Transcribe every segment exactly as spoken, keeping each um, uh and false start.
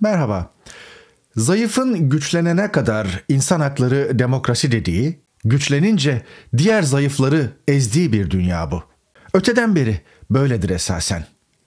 Merhaba. Zayıfın güçlenene kadar insan hakları demokrasi dediği, güçlenince diğer zayıfları ezdiği bir dünya bu. Öteden beri böyledir esasen.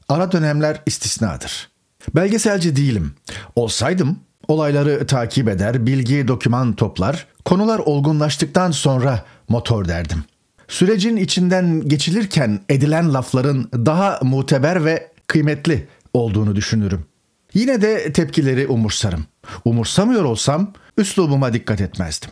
Ara dönemler istisnadır. Belgeselci değilim. Olsaydım olayları takip eder, bilgi, doküman toplar, konular olgunlaştıktan sonra motor derdim. Sürecin içinden geçilirken edilen lafların daha muteber ve kıymetli olduğunu düşünürüm. Yine de tepkileri umursarım. Umursamıyor olsam üslubuma dikkat etmezdim.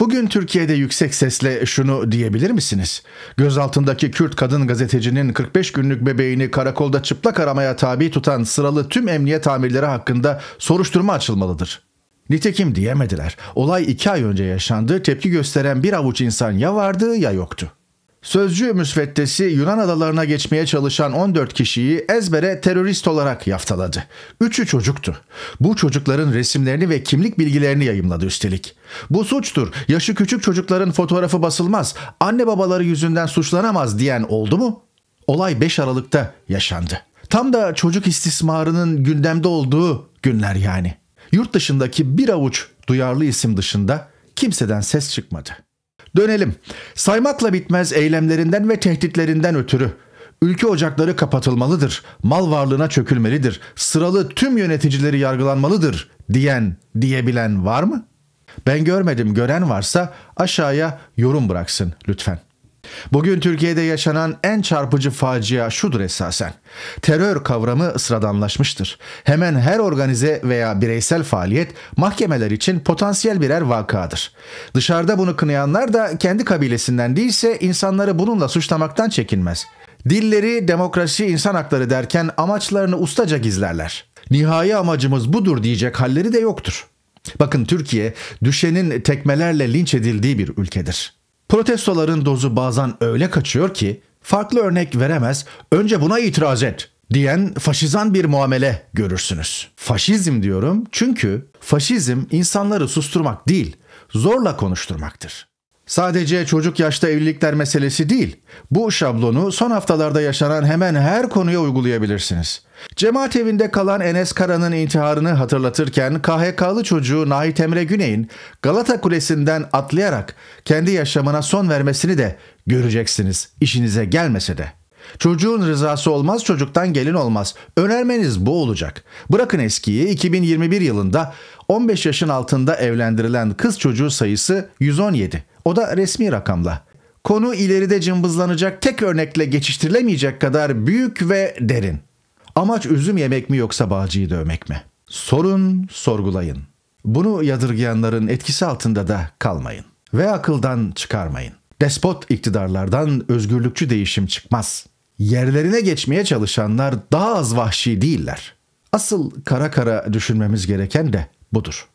Bugün Türkiye'de yüksek sesle şunu diyebilir misiniz? Gözaltındaki Kürt kadın gazetecinin kırk beş günlük bebeğini karakolda çıplak aramaya tabi tutan sıralı tüm emniyet amirleri hakkında soruşturma açılmalıdır. Nitekim diyemediler. Olay iki ay önce yaşandı, tepki gösteren bir avuç insan ya vardı ya yoktu. Sözcü müsveddesi Yunan adalarına geçmeye çalışan on dört kişiyi ezbere terörist olarak yaftaladı. Üçü çocuktu. Bu çocukların resimlerini ve kimlik bilgilerini yayımladı üstelik. Bu suçtur, yaşı küçük çocukların fotoğrafı basılmaz, anne babaları yüzünden suçlanamaz diyen oldu mu? Olay beş Aralık'ta yaşandı. Tam da çocuk istismarının gündemde olduğu günler yani. Yurt dışındaki bir avuç duyarlı isim dışında kimseden ses çıkmadı. Dönelim. Saymakla bitmez eylemlerinden ve tehditlerinden ötürü ülke ocakları kapatılmalıdır, mal varlığına çökülmelidir, sıralı tüm yöneticileri yargılanmalıdır diyen, diyebilen var mı? Ben görmedim, gören varsa aşağıya yorum bıraksın lütfen. Bugün Türkiye'de yaşanan en çarpıcı facia şudur esasen. Terör kavramı sıradanlaşmıştır. Hemen her organize veya bireysel faaliyet mahkemeler için potansiyel birer vakadır. Dışarıda bunu kınayanlar da kendi kabilesinden değilse insanları bununla suçlamaktan çekinmez. Dilleri demokrasi, insan hakları derken amaçlarını ustaca gizlerler. Nihai amacımız budur diyecek halleri de yoktur. Bakın, Türkiye düşenin tekmelerle linç edildiği bir ülkedir. Protestoların dozu bazen öyle kaçıyor ki farklı örnek veremez, önce buna itiraz et diyen faşizan bir muamele görürsünüz. Faşizm diyorum çünkü faşizm insanları susturmak değil, zorla konuşturmaktır. Sadece çocuk yaşta evlilikler meselesi değil, bu şablonu son haftalarda yaşanan hemen her konuya uygulayabilirsiniz. Cemaat evinde kalan Enes Kara'nın intiharını hatırlatırken K H K'lı çocuğu Nahit Emre Güney'in Galata Kulesi'nden atlayarak kendi yaşamına son vermesini de göreceksiniz, işinize gelmese de. Çocuğun rızası olmaz, çocuktan gelin olmaz. Önermeniz bu olacak. Bırakın eskiyi, iki bin yirmi bir yılında on beş yaşın altında evlendirilen kız çocuğu sayısı yüz on yedi. O da resmi rakamla. Konu ileride cımbızlanacak tek örnekle geçiştirilemeyecek kadar büyük ve derin. Amaç üzüm yemek mi yoksa bağcıyı dövmek mi? Sorun, sorgulayın. Bunu yadırgayanların etkisi altında da kalmayın. Ve akıldan çıkarmayın. Despot iktidarlardan özgürlükçü değişim çıkmaz. Yerlerine geçmeye çalışanlar daha az vahşi değiller. Asıl kara kara düşünmemiz gereken de budur.